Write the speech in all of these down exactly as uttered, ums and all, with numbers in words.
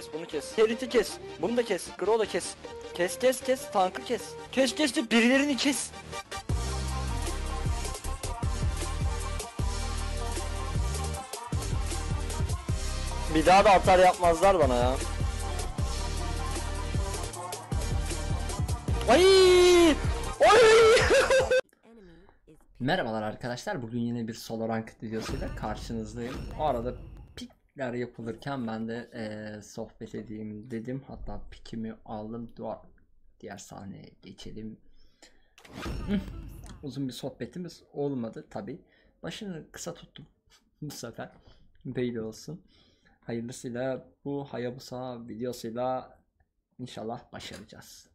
kes, bunu kes. Herit'i kes, bunu da kes. Gro'u da kes. Kes kes kes, tankı kes. Kes kes de birilerini kes. Bir daha da atar yapmazlar bana ya. Ay! Ay! Merhabalar arkadaşlar, bugün yine bir solo ranked videosuyla karşınızdayım. O arada pikler yapılırken ben de ee, sohbet edeyim dedim. Hatta pikimi aldım. Duvar. Diğer sahneye geçelim. Uzun bir sohbetimiz olmadı tabi. Başını kısa tuttum bu sefer. Böyle olsun. Hayırlısıyla bu Hayabusa videosuyla inşallah başaracağız.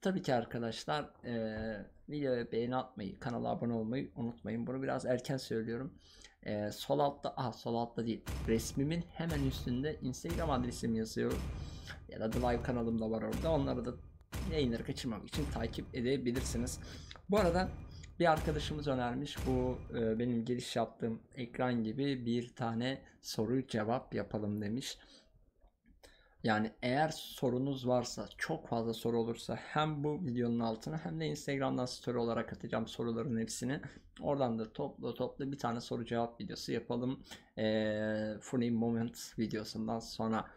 Tabii ki arkadaşlar e, videoya beğeni atmayı, kanala abone olmayı unutmayın. Bunu biraz erken söylüyorum. E, sol altta, ah sol altta değil, resmimin hemen üstünde Instagram adresim yazıyor. Ya da live kanalım da var orada. Onları da yayınları kaçırmamak için takip edebilirsiniz. Bu arada bir arkadaşımız önermiş, bu e, benim giriş yaptığım ekran gibi bir tane soru cevap yapalım demiş. Yani eğer sorunuz varsa, çok fazla soru olursa hem bu videonun altına hem de Instagram'dan story olarak atacağım soruların hepsini. Oradan da topla topla bir tane soru cevap videosu yapalım. Ee, Funny Moment videosundan sonra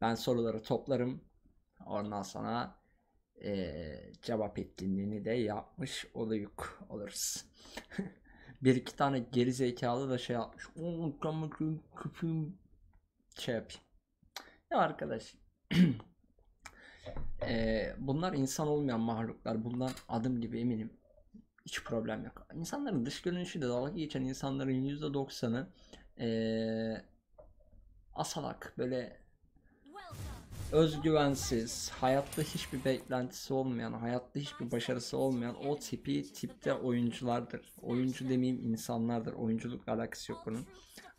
ben soruları toplarım. Ondan sonra ee, cevap etkinliğini de yapmış oluyuk oluruz. Bir iki tane geri zekalı da şey yapmış. Şey yapayım. Ya arkadaş, ee, bunlar insan olmayan mahluklar, bundan adım gibi eminim, hiç problem yok. İnsanların dış görünüşü de dalga geçen insanların yüzde doksanı ee, asalak, böyle özgüvensiz, hayatta hiçbir beklentisi olmayan, hayatta hiçbir başarısı olmayan o tipi tipte oyunculardır. Oyuncu demeyeyim, insanlardır. Oyunculukla alakası yok bunun.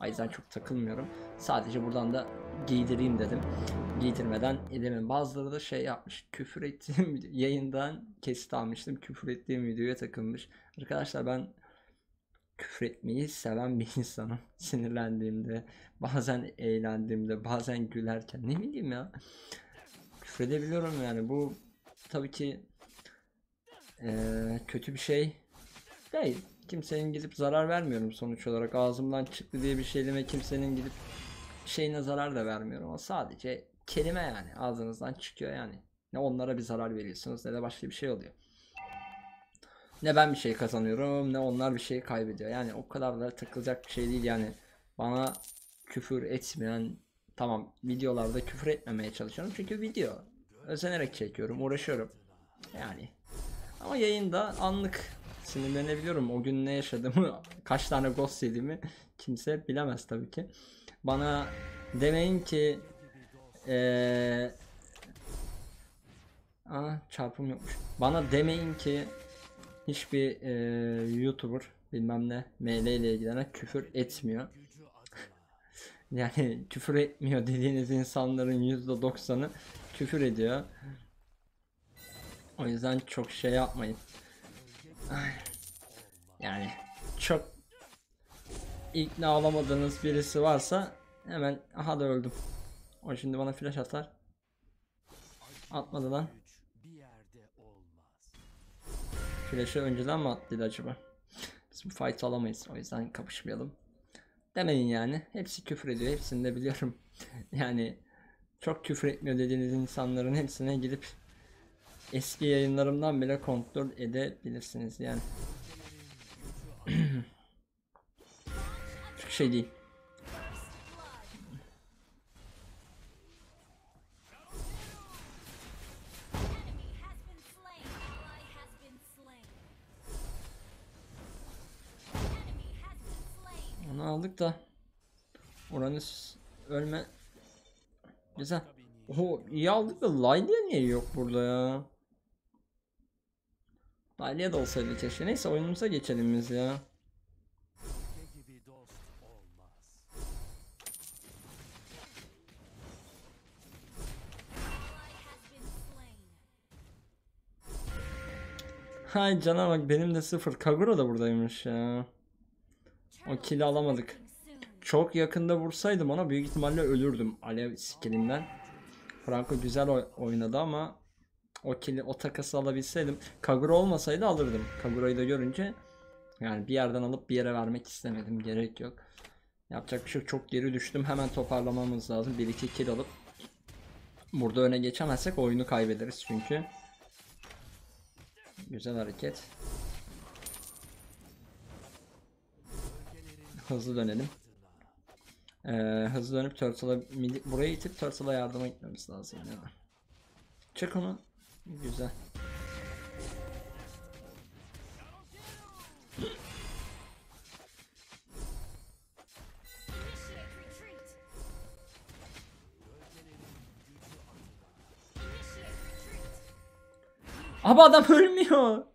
O yüzden çok takılmıyorum. Sadece buradan da giydireyim dedim. Giydirmeden edemem. Bazıları da şey yapmış. Küfür ettiğim yayından kesit almıştım. Küfür ettiğim videoya takılmış. Arkadaşlar ben küfür etmeyi seven bir insanım. Sinirlendiğimde, bazen eğlendiğimde, bazen gülerken, ne bileyim ya. Küfredebiliyorum yani. Bu tabii ki ee, kötü bir şey değil. Kimsenin gidip zarar vermiyorum sonuç olarak. Ağzımdan çıktı diye bir şey deme, kimsenin gidip şeyine zarar da vermiyorum. O sadece kelime yani. Ağzınızdan çıkıyor yani. Ne onlara bir zarar veriyorsunuz ne de başka bir şey oluyor. Ne ben bir şey kazanıyorum ne onlar bir şey kaybediyor. Yani o kadar da takılacak bir şey değil yani. Bana küfür etmeyen, tamam videolarda küfür etmemeye çalışıyorum. Çünkü video özenerek çekiyorum, uğraşıyorum. Yani ama yayında anlık sinirlenebiliyorum. O gün ne yaşadığımı, kaç tane ghost yediğimi kimse bilemez tabii ki. Bana demeyin ki ee... Aa, çarpım yokmuş. Bana demeyin ki hiçbir ee, YouTuber bilmem ne M L ile ilgilenen küfür etmiyor. Yani küfür etmiyor dediğiniz insanların yüzde doksanı küfür ediyor. O yüzden çok şey yapmayın. Yani çok ikna olamadığınız birisi varsa hemen, aha da öldüm. O şimdi bana flash atar. Atmadı lan. Flash'ı önceden mi attıydı acaba? Biz bu fight alamayız, o yüzden kapışmayalım. Demeyin yani. Hepsi küfür ediyor, hepsini de biliyorum. Yani çok küfür etmiyor dediğiniz insanların hepsine gidip eski yayınlarımdan bile kontrol edebilirsiniz yani. Çok şey değil. Onu aldık da Uranüs ölme. Güzel. Oho, iyi aldık da Layla niye yok burada ya? Aliye de olsaydı keşke. Neyse oyunumuza geçelim biz ya. Hay cana bak, benim de sıfır. Kagura da buradaymış ya. O kill'i alamadık. Çok yakında vursaydım ona büyük ihtimalle ölürdüm alev skillinden. Franco güzel oynadı ama o kili, o takası alabilseydim. Kagura olmasaydı alırdım. Kagura'yı da görünce yani bir yerden alıp bir yere vermek istemedim. Gerek yok. Yapacak bir şey yok. Çok geri düştüm. Hemen toparlamamız lazım. bir iki kill alıp burada öne geçemezsek oyunu kaybederiz çünkü. Güzel hareket. Hızlı dönelim. Ee, hızlı dönüp Turtle'a, buraya itip Turtle'a yardıma gitmemiz lazım. Yani. Çık onu. Güzel. Abi adam ölmüyor.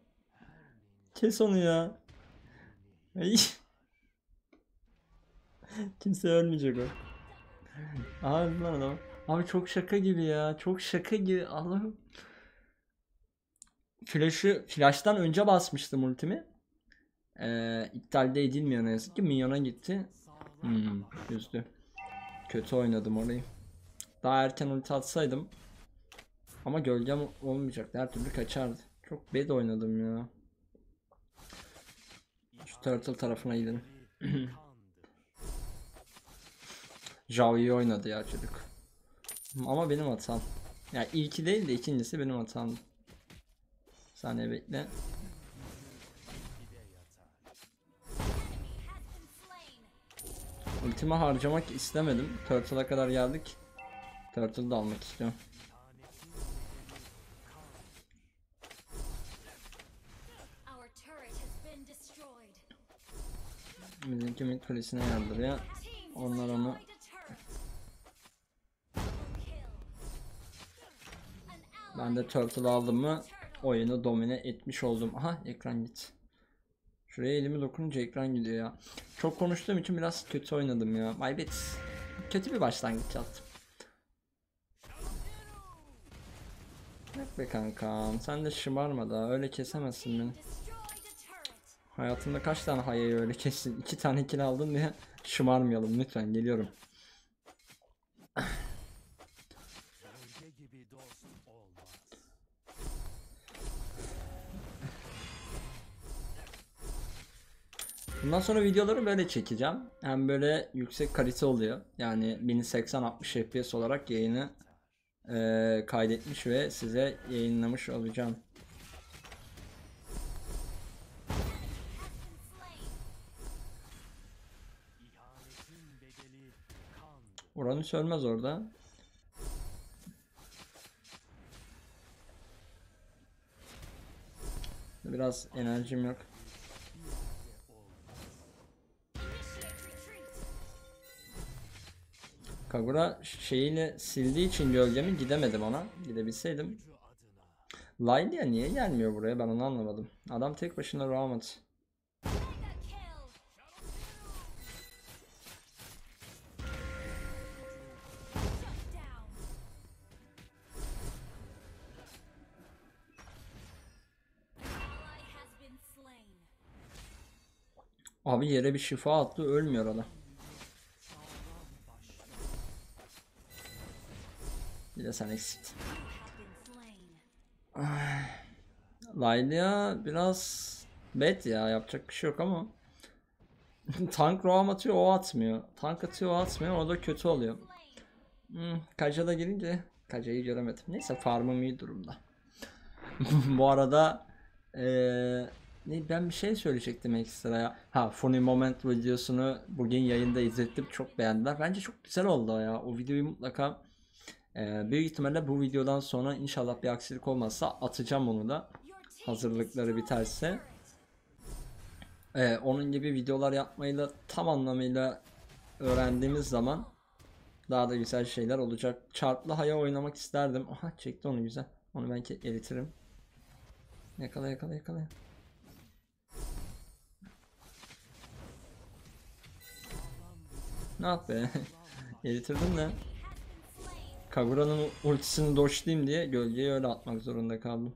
Kes onu ya. Kimse ölmeyecek o. Abi lan adam. Abi çok şaka gibi ya. Çok şaka gibi. Allah'ım. Flash'ı, flash'tan önce basmıştım ultimi. Ee, iptal de edilmiyor ne yazık ki. Minyona gitti. Hmm, üzdü. Kötü oynadım orayı. Daha erken ulti atsaydım. Ama gölgem olmayacaktı. Her türlü kaçardı. Çok bad oynadım ya. Şu Turtle tarafına gidelim. Jao'yu oynadı ya çocuk. Ama benim hatam. Ya yani ilki değil de ikincisi benim hatam. Saniye bekle. Ultimi harcamak istemedim. Turtle'a kadar geldik. Turtle'ı da almak istiyorum. Bizimki mid kulesine yardırıyor. Onlar onu... Ben de Turtle aldım mı oyunu domine etmiş oldum. Aha ekran git. Şuraya elimi dokununca ekran gidiyor ya. Çok konuştuğum için biraz kötü oynadım ya. My bad. Kötü bir başlangıç yaptım. Yok be kankam. Sen de şımarma da öyle kesemezsin beni. Hayatımda kaç tane hayayı öyle kestin? İki tane kill aldın diye şımarmayalım lütfen, geliyorum. Bundan sonra videoları böyle çekeceğim. Hem böyle yüksek kalite oluyor. Yani bin seksen altmış F P S olarak yayını e, kaydetmiş ve size yayınlamış olacağım. Uranüs ölmez orada. Biraz enerjim yok. Kagura şeyini sildiği için gölgemi gidemedim ona. Gidebilseydim. Laylia niye gelmiyor buraya, ben onu anlamadım. Adam tek başına rahmet. Abi yere bir şifa attı, ölmüyor adam. Bir de sen eksiktin. Laylia biraz bad ya, yapacak bir şey yok ama tank roam atıyor, o atmıyor. Tank atıyor, o atmıyor, o da kötü oluyor. Hmm, Kaja da girince Kaja'yı göremedim. Neyse farmım iyi durumda. Bu arada eee Ne, ben bir şey söyleyecektim ekstra ya. Ha, Funny Moment videosunu bugün yayında izlettim, çok beğendiler. Bence çok güzel oldu ya. O videoyu mutlaka e, büyük ihtimalle bu videodan sonra inşallah bir aksilik olmazsa atacağım onu da. Hazırlıkları biterse. E, onun gibi videolar yapmayı da tam anlamıyla öğrendiğimiz zaman daha da güzel şeyler olacak. Çarplı haya oynamak isterdim. Aha çekti onu, güzel. Onu belki eritirim. Yakala yakala yakala. Ne yap be? Eritirdim de Kagura'nın ultisini doşlayayım diye gölgeyi öyle atmak zorunda kaldım.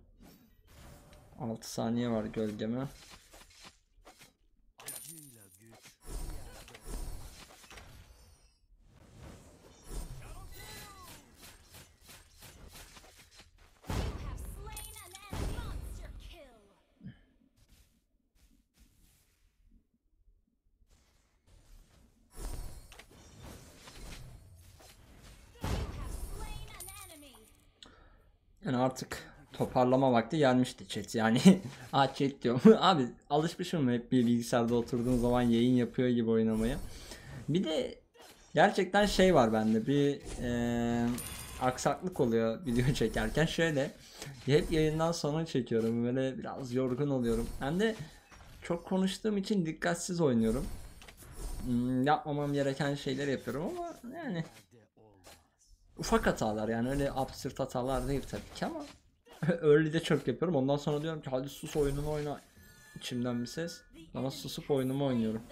altı saniye var gölgeme. Yani artık toparlama vakti gelmişti chat yani. Aa chat diyorum. Abi alışmışım hep bir bilgisayarda oturduğum zaman yayın yapıyor gibi oynamaya. Bir de gerçekten şey var bende, bir ee, aksaklık oluyor video çekerken. Şöyle hep yayından sonra çekiyorum, böyle biraz yorgun oluyorum. Hem de çok konuştuğum için dikkatsiz oynuyorum. Hmm, yapmamam gereken şeyler yapıyorum ama yani ufak hatalar, yani öyle absürt hatalar değil tabii ki ama early'de çok yapıyorum. Ondan sonra diyorum ki hadi sus oyununu oyna, içimden bir ses ama susup oyunumu oynuyorum.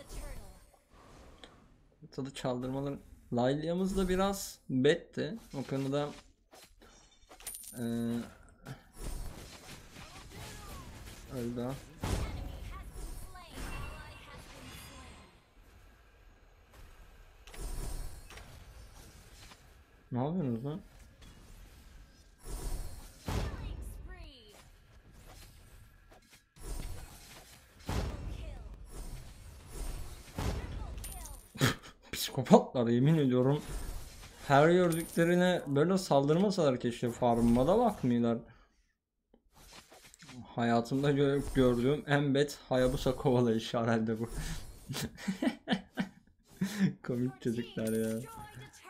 Tadı çaldırmaları. Laylia'mız da biraz betti o konuda. ee, Öldü. Ne yapıyorsunuz lan? Psikopatlar, yemin ediyorum. Her gördüklerine böyle saldırmasalar keşke, farmıma da bakmıyorlar. Hayatımda gö gördüğüm en bet Hayabusa kovalayışı herhalde bu. Komik çocuklar ya.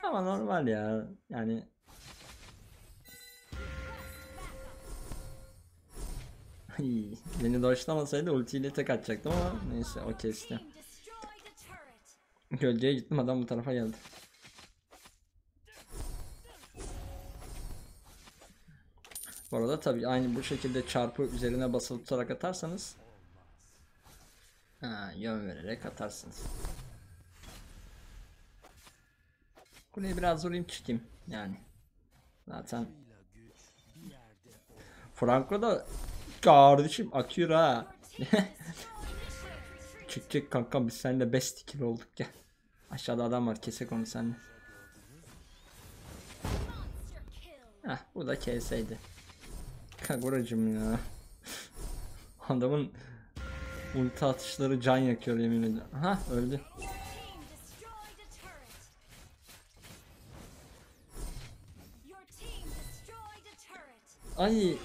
Ama normal ya yani. Beni doşlamasaydı ultiyle tek atacaktım ama neyse o kesti. Gölgeye gittim, adam bu tarafa geldi. Bu arada tabi aynı bu şekilde çarpı üzerine basılı tutarak atarsanız, ha, yön vererek atarsınız. Kuleyi biraz vurayım çıkayım yani. Zaten Franco da kardeşim akıyor ha. Çıkacak kankam, biz seninle best ikili olduk ya. Aşağıda adam var, kesek onu seninle. Heh, bu da kesseydi. Kaguracım ya. Adamın ulti atışları can yakıyor yemin ediyorum. Ha öldü. Ay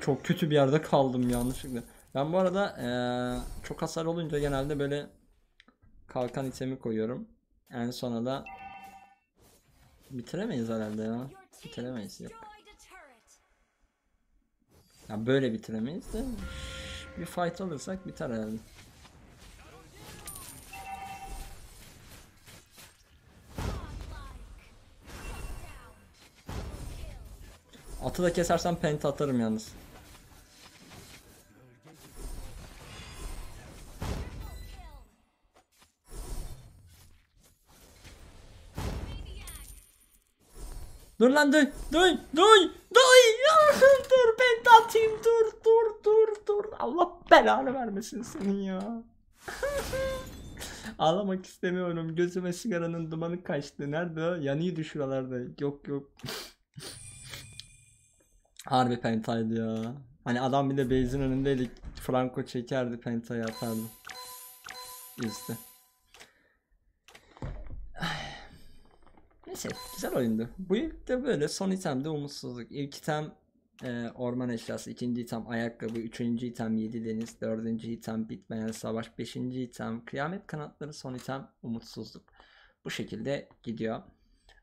çok kötü bir yerde kaldım yanlışlıkla. Ben bu arada ee, çok hasar olunca genelde böyle kalkan itemi koyuyorum. En sona da bitiremeyiz herhalde ya. Bitiremeyiz yok. Ya böyle bitiremeyiz de bir fight alırsak biter herhalde. Atı da kesersem penta atarım yalnız. Dur lan dur dur dur dur dur, penta atayım, dur dur dur dur, Allah belanı vermesin senin ya. Ağlamak istemiyorum, gözüme sigaranın dumanı kaçtı, nerede o? Yanıydı şuralarda, yok yok. Harbi pentaydı ya. Hani adam bir de base'in önündeydi. Franco çekerdi, pentayı atardı. Üzdü. Neyse güzel oyundu. Bu ilk de böyle. Son itemde umutsuzluk. İlk item e, orman eşyası. İkinci item ayakkabı. Üçüncü item yedi deniz. Dördüncü item bitmeyen savaş. Beşinci item kıyamet kanatları. Son item umutsuzluk. Bu şekilde gidiyor.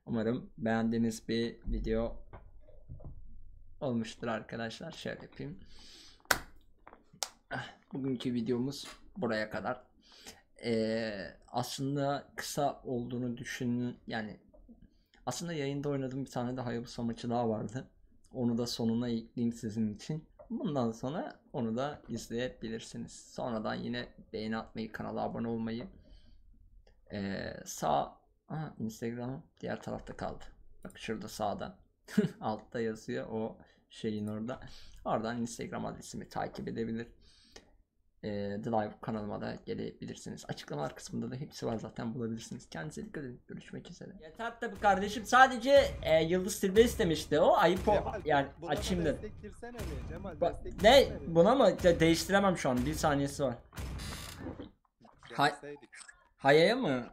Umarım beğendiğiniz bir video olmuştur arkadaşlar. Şöyle yapayım. Bugünkü videomuz buraya kadar. Ee, aslında kısa olduğunu düşünün. Yani aslında yayında oynadığım bir tane de Hayabusa maçı daha vardı. Onu da sonuna ekleyeyim sizin için. Bundan sonra onu da izleyebilirsiniz. Sonradan yine beğeni atmayı, kanala abone olmayı. Ee, sağ Aha, Instagram diğer tarafta kaldı. Bak şurada sağda. Altta yazıyor o şeyin orada. Oradan Instagram adresimi takip edebilir. Ee, The Live kanalıma da gelebilirsiniz. Açıklamalar kısmında da hepsi var zaten, bulabilirsiniz. Kendinize dikkat edin. Görüşmek üzere. Yeter tabi kardeşim. Sadece e, Yıldız Silve istemişti o. Ayıp o. Cemal, yani açayım dedim. Ne? Buna mı? De değiştiremem şu an. Bir saniyesi var. Hay Haya'ya mı?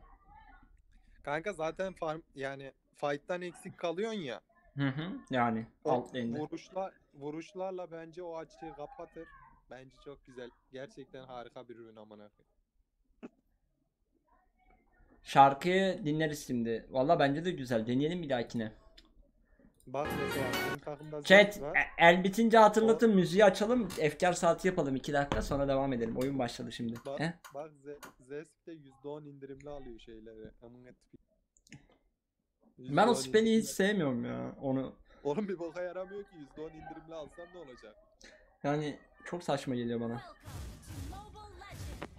Kanka zaten farm yani fight'tan eksik kalıyorsun ya. Hı hı. Yani O alt lane'de. vuruşlar, vuruşlarla bence o açığı kapatır. Bence çok güzel. Gerçekten harika bir ürün amına koyayım. Şarkıyı dinleriz şimdi. Valla bence de güzel. Deneyelim bir dahakine. Bak mesela benim takımda Chat Zed var. e- el bitince O hatırlatın, müziği açalım. Efkar saati yapalım iki dakika sonra devam edelim. Oyun başladı şimdi. bak He? bak Ze- Zesk de yüzde on indirimli alıyor şeyleri. Amına koyayım. Ben o yüzde on spell'i hiç indirimli. sevmiyorum ya. Onu Oğlum bir boka yaramıyor ki, yüzde on indirimli alsan ne olacak? yani çok saçma geliyor bana.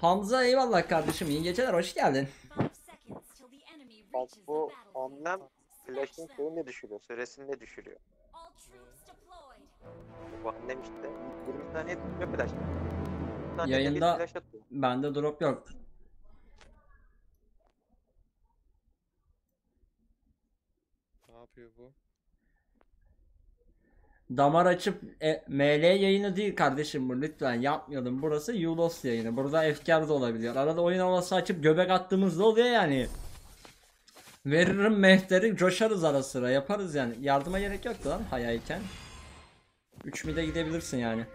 Hamza eyvallah kardeşim. İyi geceler, hoş geldin. Bak bu hamlem Flash'ın şeyini düşürüyor, süresini de düşürüyor. Bu hamlem işte yirmi saniye tutuyor Flash. yirmi saniyede bir Yayında- Flash atıyor. Bende drop yok. Ne yapıyor bu? Damar açıp e, M L yayını değil kardeşim bu, lütfen yapmayalım. Burası Yulos yayını. Burada efkar da olabiliyor. Arada oyun havası açıp göbek attığımızda oluyor yani. Veririm mehteri, coşarız ara sıra, yaparız yani. Yardıma gerek yoktu lan hayayken. üç mide gidebilirsin yani.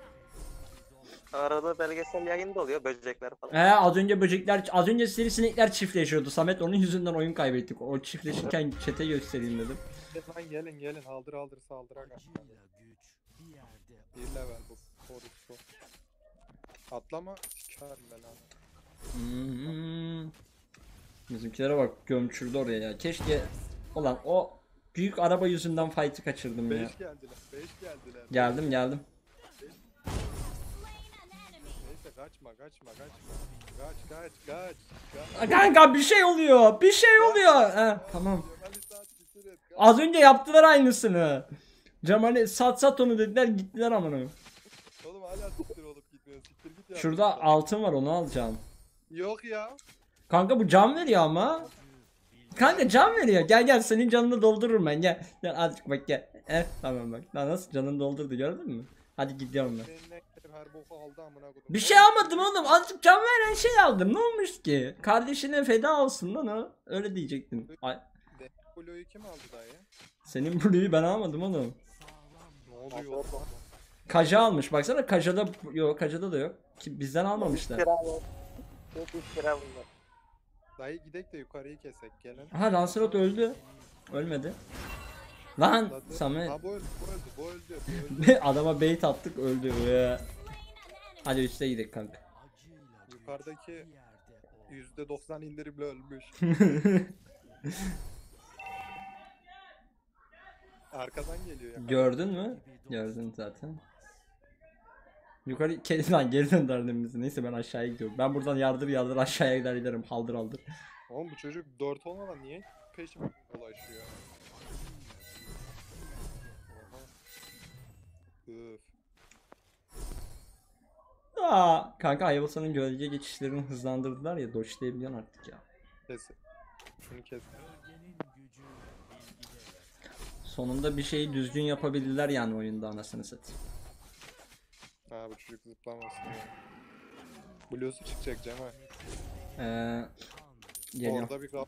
Arada belgesel yayın da oluyor, böcekler falan. He, az önce böcekler, az önce sivrisinekler çiftleşiyordu. Samet onun yüzünden oyun kaybettik. O çiftleşirken chat'e göstereyim dedim. Hadi lan gelin gelin, haldır haldır saldır aga. Bir level bu korusu. Atlama sikerim ben abi. Hmm. Bizimkilere bak, gömçürdü oraya ya. Keşke olan o büyük araba yüzünden fight'ı kaçırdım ya. beş geldiler, beş geldiler. Geldim geldim. Neyse kaçma kaçma kaçma. Kaç kaç kaç. Kaç. Aa, kanka bir şey oluyor. Bir şey oluyor. He, tamam. Cemal'i saat bitir et. Kaç. Az önce yaptılar aynısını. Cemal'e sat sat onu dediler, gittiler amına. Oğlum hala siktir olup gitmiyor. Siktir git ya. Şurada altın var, onu alacağım. Yok ya. Kanka bu can veriyor ama. Kanka can veriyor. Gel gel, senin canını doldururum ben. Gel. Gel azıcık bak gel. Eh tamam bak. Lan nasıl canını doldurdu, gördün mü? Hadi gidiyorum ben. Seninle her boku aldı amına kodum. Bir şey almadım oğlum. Azıcık can veren şey aldım. Ne olmuş ki? Kardeşine feda olsun lan o. Öyle diyecektim. Ay, Blue'yu kim aldı dayı? senin Blue'yu ben almadım oğlum. Ne oluyor? Kaja almış. Baksana Kaja'da yok, Kaja'da da yok. Ki bizden almamışlar. İftira bu. Çok iftira bunlar. Dayı gidek de yukarıyı kesek gelin. Ha Lancelot öldü. Ölmedi. Lan Zaten- Samet. Ha bu öldü bu öldü bu öldü. Bu öldü. Adama bait attık, öldü. Ee. Hadi üçte gidelim kanka. Yukarıdaki yüzde doksan indirimle ölmüş. Arkadan geliyor ya. Gördün mü? Gördün zaten. Yukarı kesin lan, geri döndürdün bizi. Neyse ben aşağıya gidiyorum. Ben buradan yardır yardır aşağıya gider giderim. Haldır haldır. Oğlum bu çocuk dört olmadan niye peşime dolaşıyor? Oha. Üf. Aa, kanka Hayabusa'nın gölge geçişlerini hızlandırdılar ya. Dodge'layabiliyorsun artık ya. Kes. Şunu kes. Sonunda bir şeyi düzgün yapabildiler yani oyunda, anasını satayım. Ha bu çocuk zıplamasın ya. Blue'su çıkacak Cem ha. Ee, geliyorum. Orada bir, kav-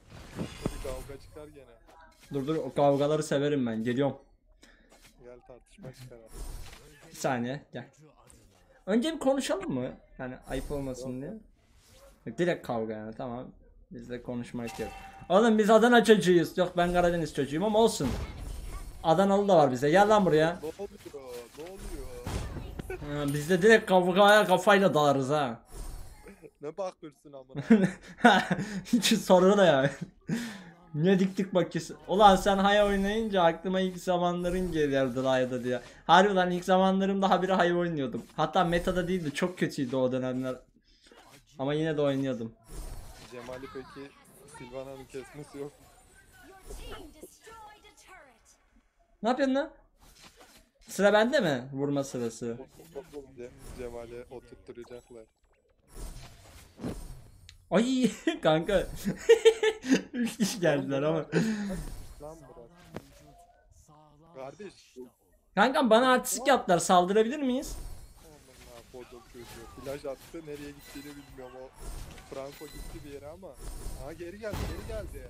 bir kavga çıkar gene. Dur dur, o kavgaları severim ben. Geliyorum. Gel tartışma çıkar. ha. Bir saniye gel. Önce bir konuşalım mı? Yani ayıp olmasın diye. Yok, direkt kavga yani, tamam. Bizde konuşmak yok. Oğlum biz Adana çocuğuyuz. Yok ben Karadeniz çocuğuyum ama olsun. Adanalı da var bize. Gel lan buraya. Ne oluyor? Ne oluyor? Ha, biz de direkt kavgaya kafayla dalarız ha. Ne bakıyorsun amına? Hiç soru da ya. Ne diktik bakıyorsun? Ulan sen Haya oynayınca aklıma ilk zamanların gelirdi Haya'da diye. Harbi lan, ilk zamanlarımda habire Haya oynuyordum. Hatta metada değildi, çok kötüydü o dönemler. Ama yine de oynuyordum. Cemal'i peki Silvana'nın kesmesi yok. Ne yapıyorsun lan? Sıra bende mi? Vurma sırası. Ce- Cemal'i oturtturacaklar. Ay kanka. Üç kişi geldiler ama. Lan bırak. Kardeş. Kankam bana artistik yaptılar. Saldırabilir miyiz? Onunla kodum çocuğu. Plaj attı, nereye gittiğini bilmiyorum. O Franco gitti bir yere ama. Aa geri geldi, geri geldi.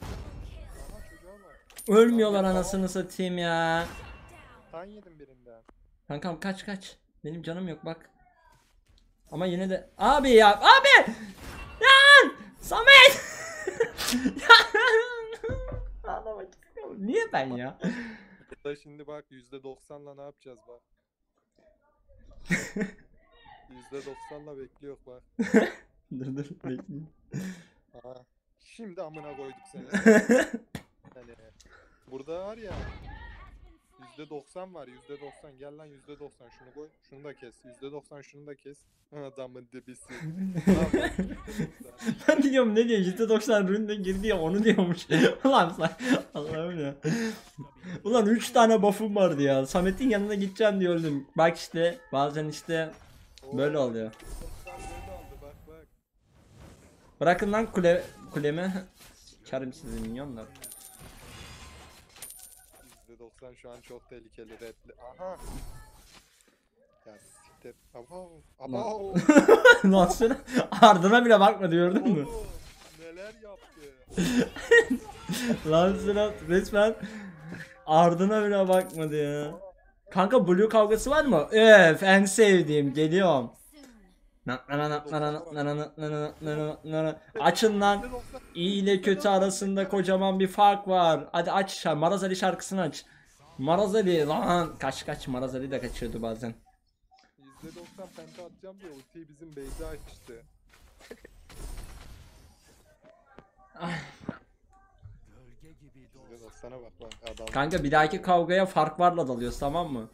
Aha çocuğa bak. Ölmüyorlar anasını satayım ya. Ben yedim birinden. Kankam kaç kaç. Benim canım yok bak. Ama yine de abi ya abi. Lan Samet. Niye ben ya? Şimdi bak yüzde doksanla ne yapacağız bak. yüzde doksanla bekliyor bak. Dur dur bekliyorum. Aa, şimdi amına koyduk seni. Yani burada var ya yüzde doksan var, yüzde doksan gel lan, yüzde doksan şunu koy, şunu da kes, yüzde doksan şunu da kes. Adamın dibisi. Ben diyorum ne diyor yüzde doksan ründe girdi ya onu diyormuş. Ulan sen Allah'ım ya. Ulan üç tane buff'um vardı ya. Samet'in yanına gideceğim diye öldüm. Bak işte bazen işte böyle oluyor. Bırakın lan kule kulemi. Karım sizi minyonlar. yüzde doksan şu an çok tehlikeli redli. Aha. Ya siktir. Abav. Abav. Nasıl? Ardına bile bakma gördün mü? Neler yaptı? Lan Sinan resmen ardına bile bakmadı ya. Kanka blue kavgası var mı? Öf en sevdiğim geliyorum. Açın lan. İyi ile kötü arasında kocaman bir fark var. Hadi aç Maraz Ali şarkısını aç. Maraz Ali lan kaç kaç Maraz Ali de kaçıyordu bazen. yüzde doksan penta atacağım diye ultiyi bizim Beyza açtı. Kanka bir dahaki kavgaya fark varla dalıyoruz tamam mı?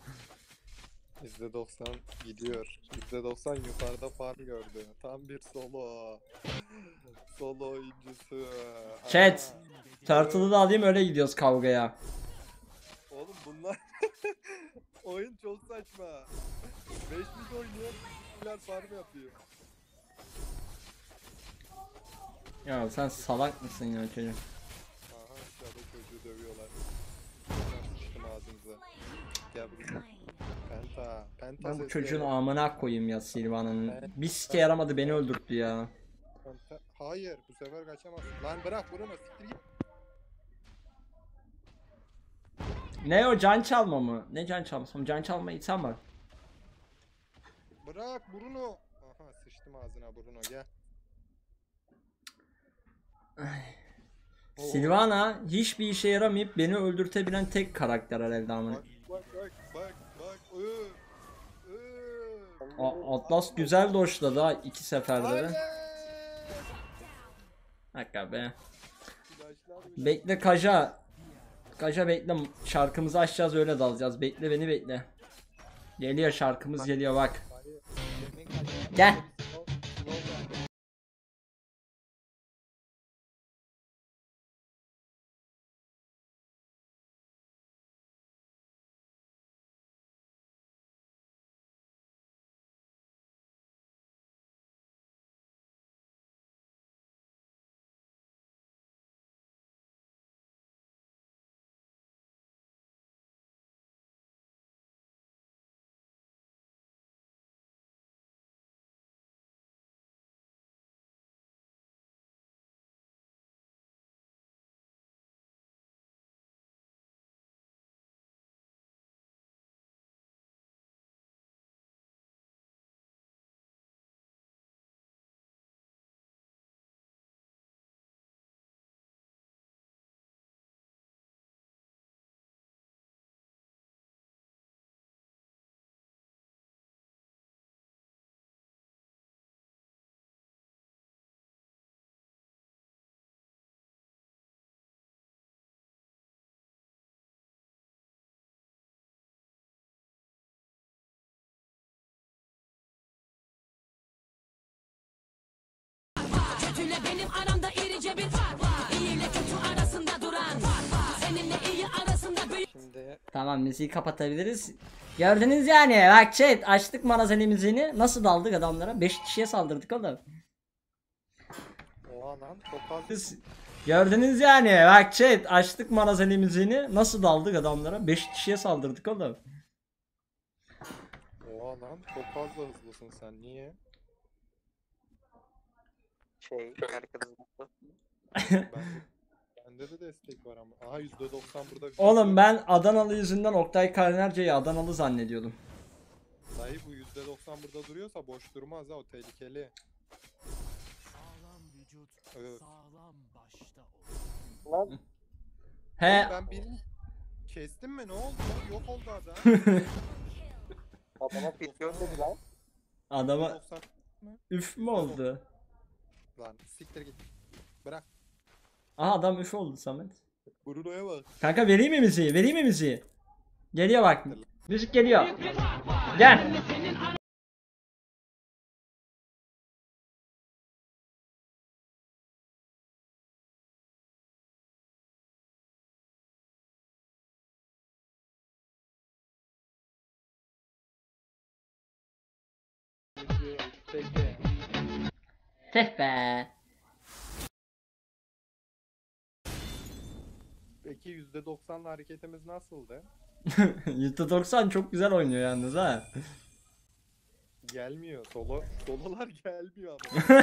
yüzde doksan gidiyor. yüzde doksan yukarıda farm gördü. Tam bir solo. Solo oyuncusu. Chat. Turtle'ı da alayım öyle gidiyoruz kavgaya. Oğlum bunlar oyun çok saçma. beş yüz oynuyor. Bunlar farm yapıyor. Ya sen salak mısın ya çocuk? Aha aşağıda çocuğu dövüyorlar. Sıçtım ağzınıza. Gel buraya. Penta, penta ben bu çocuğun amına koyayım ya Silvan'ın. Bir sike yaramadı beni öldürttü ya. Penta. Hayır bu sefer kaçamazsın. Lan bırak vurma siktir git. Ne o can çalma mı? Ne can çalmasam? Can çalma insan var. Bırak Bruno. Aha sıçtım ağzına Bruno gel. Silvana hiçbir işe yaramayıp beni öldürtebilen tek karakter herhalde amına. Bak bak bak. Atlas güzel doşladı ha iki seferde de. Hakka be. Bekle Kaja. Kaja bekle şarkımızı açacağız öyle dalacağız. Bekle beni bekle. Geliyor şarkımız geliyor bak. Gel. Kötüyle benim aramda irice bir fark var. İyi ile kötü arasında duran fark var. Seninle iyi arasında büyük. Tamam müziği kapatabiliriz. Gördünüz yani bak chat açtık Marazeli müziğini. Nasıl daldık adamlara? beş kişiye saldırdık oğlum. Oha lan topaz. Gördünüz yani bak chat açtık Marazeli müziğini. Nasıl daldık adamlara? beş kişiye saldırdık oğlum. Oha lan topazla hızlısın sen niye? Şey, ben, ben Bende de destek var ama. Aha yüzde doksan burada. Oğlum ben Adanalı yüzünden Oktay Karnerce'yi Adanalı zannediyordum. Dahi bu yüzde doksan burada duruyorsa boş durmaz ha, o tehlikeli. Sağlam vücut, evet. Sağlam başta ol. Lan. He. Ben birini kestim mi, ne oldu? Yok oldu adam. Adama pitiyor dedi lan. Adama üf mü oldu? Lan siktir git. Bırak. Aha adam üf oldu Samet. Bruno'ya bak. Kanka vereyim mi müziği? Vereyim mi müziği? Geliyor bak. Müzik geliyor. Gel. Teh be. Peki yüzde doksan'la hareketimiz nasıldı? yüzde doksan çok güzel oynuyor yalnız ha. Gelmiyor solo. Sololar gelmiyor ama.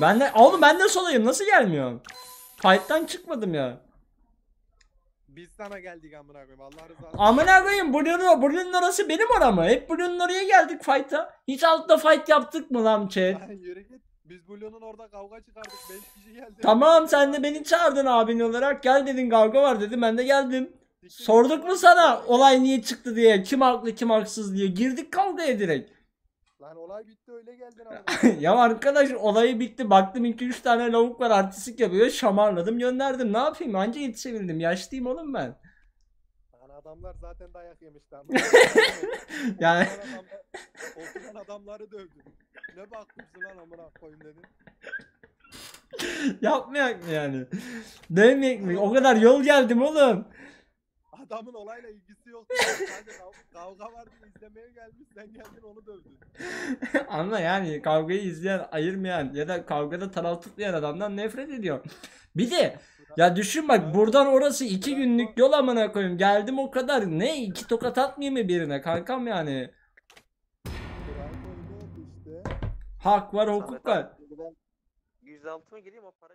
Ben de oğlum ben de solayım, nasıl gelmiyor? Fight'tan çıkmadım ya. Biz sana geldik amına koyayım. Allah razı olsun. Amına koyayım, Bruno, Bruno'nun orası benim oramı. Hep Bruno'nun oraya geldik fight'a. Hiç altta fight yaptık mı lan chat? Biz Bruno'nun orada kavga çıkardık. beş kişi geldi. Tamam sen de beni çağırdın abin olarak. Gel dedin, kavga var dedim. Ben de geldim. Sorduk mu sana olay niye çıktı diye, kim haklı kim haksız diye, girdik kavgaya direkt. Lan olay bitti öyle geldin abi. Ya arkadaş olayı bitti, baktım iki üç tane lavuk var artistik yapıyor, şamarladım gönderdim, ne yapayım, anca yetişebildim, yaşlıyım oğlum ben. Yani adamlar zaten dayak yemişti. Yani oturan adamları dövdüm. Ne bakmışsın lan amına koyayım dedim. Yapmayak mı yani? Dövmeyek mi? O kadar yol geldim oğlum. Adamın olayla ilgisi yok. Kavga vardı, izlemeye gelmiş, sen geldin onu dövdün. Anla yani, kavgayı izleyen, ayırmayan ya da kavgada taraf tutmayan adamdan nefret ediyor. Bir de ya düşün bak, buradan orası iki günlük yol amına koyayım, geldim o kadar, ne iki tokat atmayayım mı birine kankam yani? Hak var, hukuk var. yüz altı mı gireyim o para?